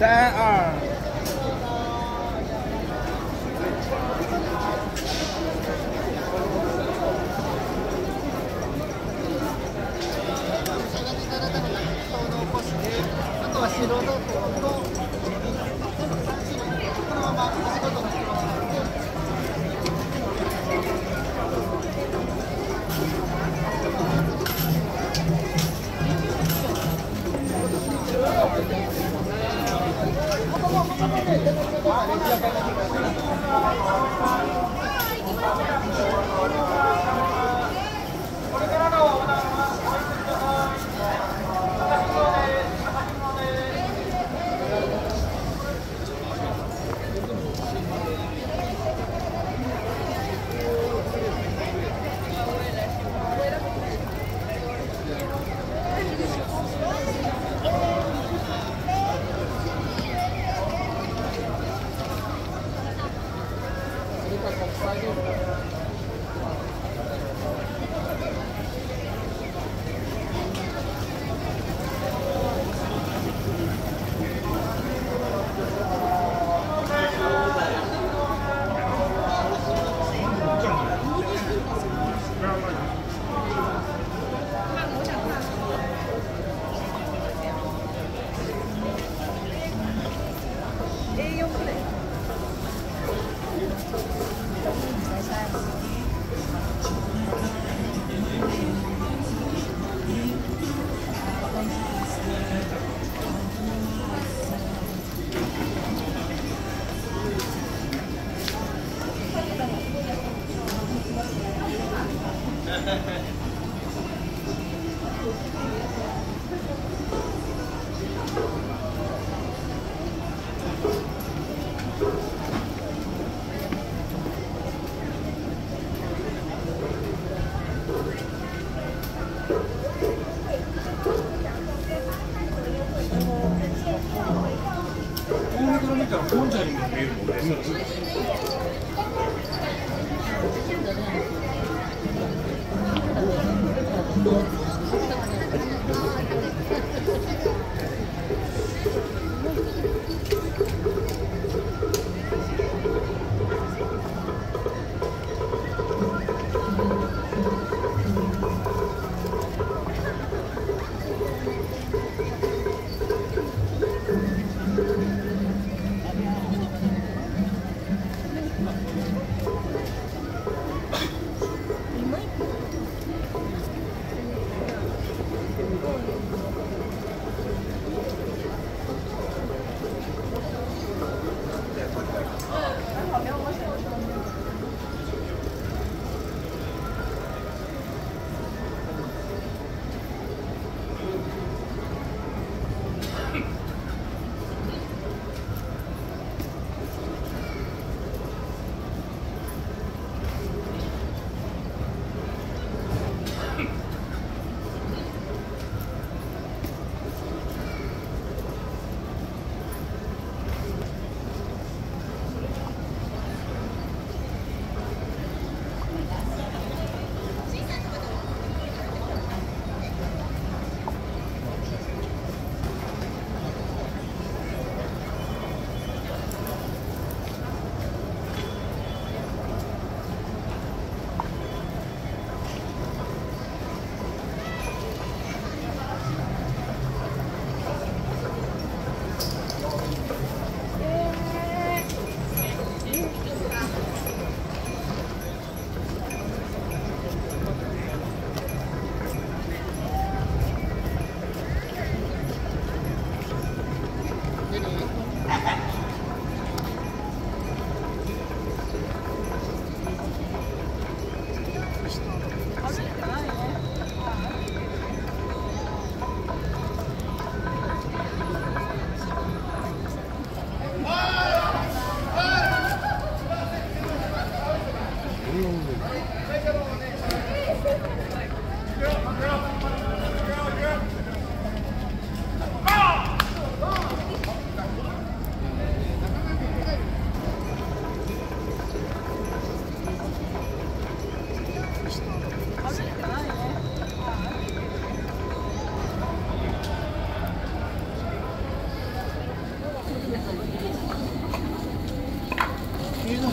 32。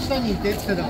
下にいてって言ってた。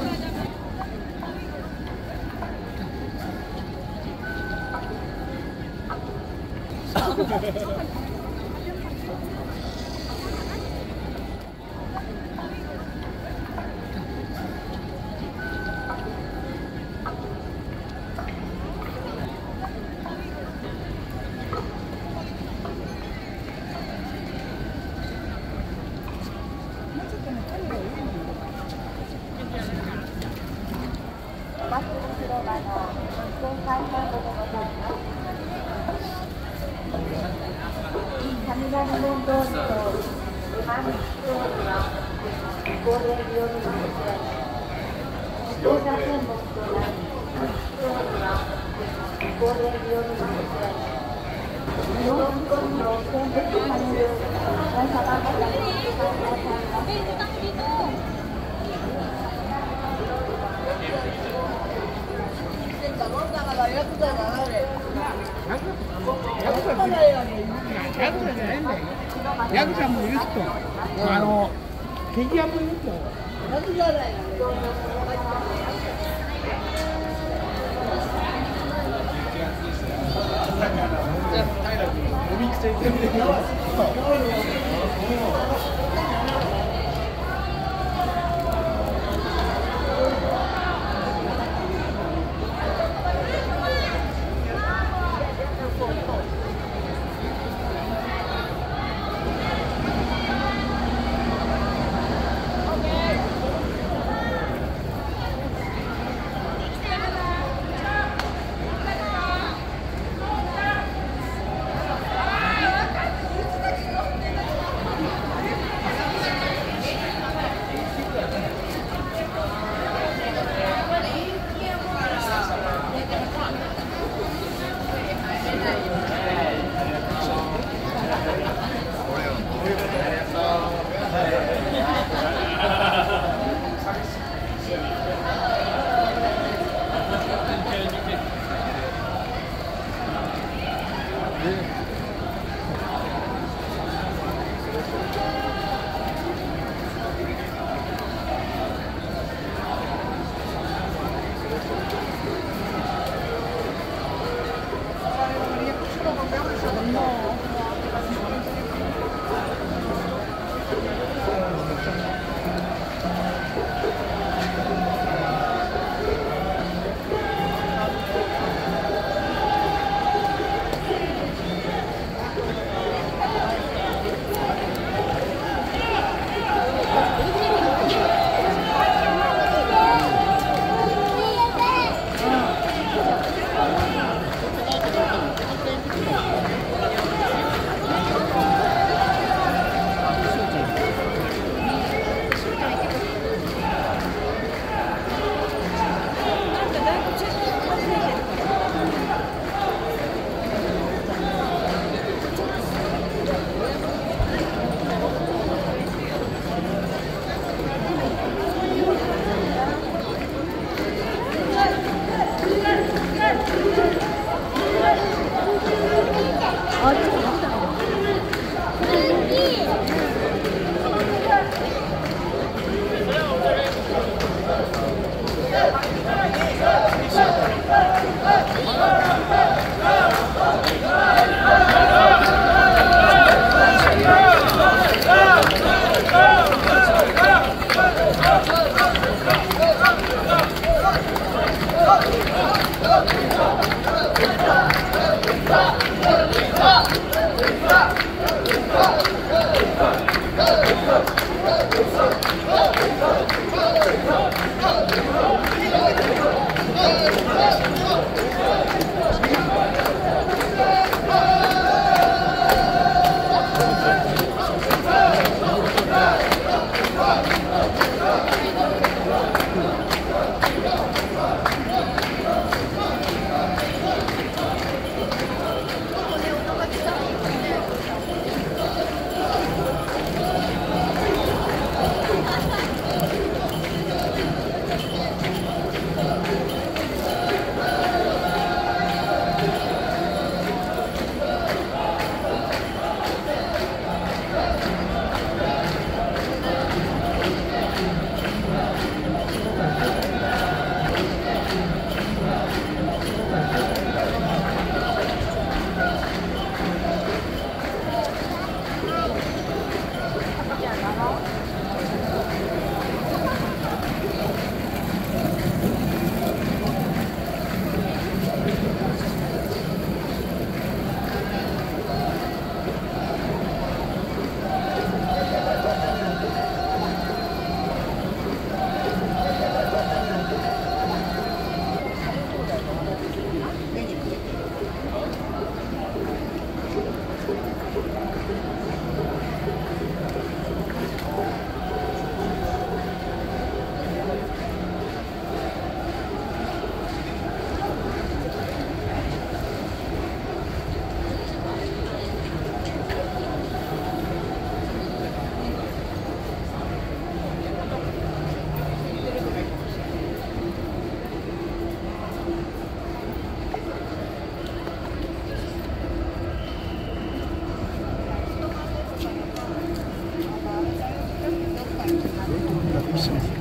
Jackson.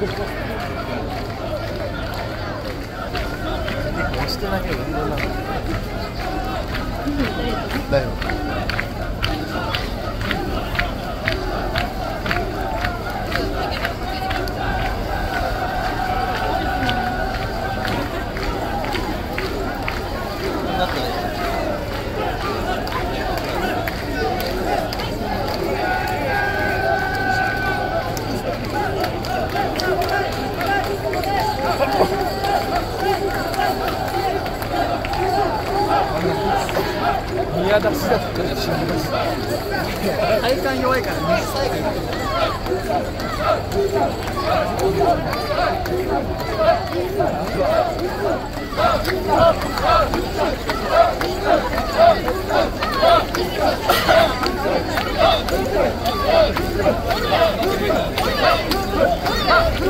押してなければ運動になる。だよ。だってね。宮出しだったら死にました。体幹弱いからね。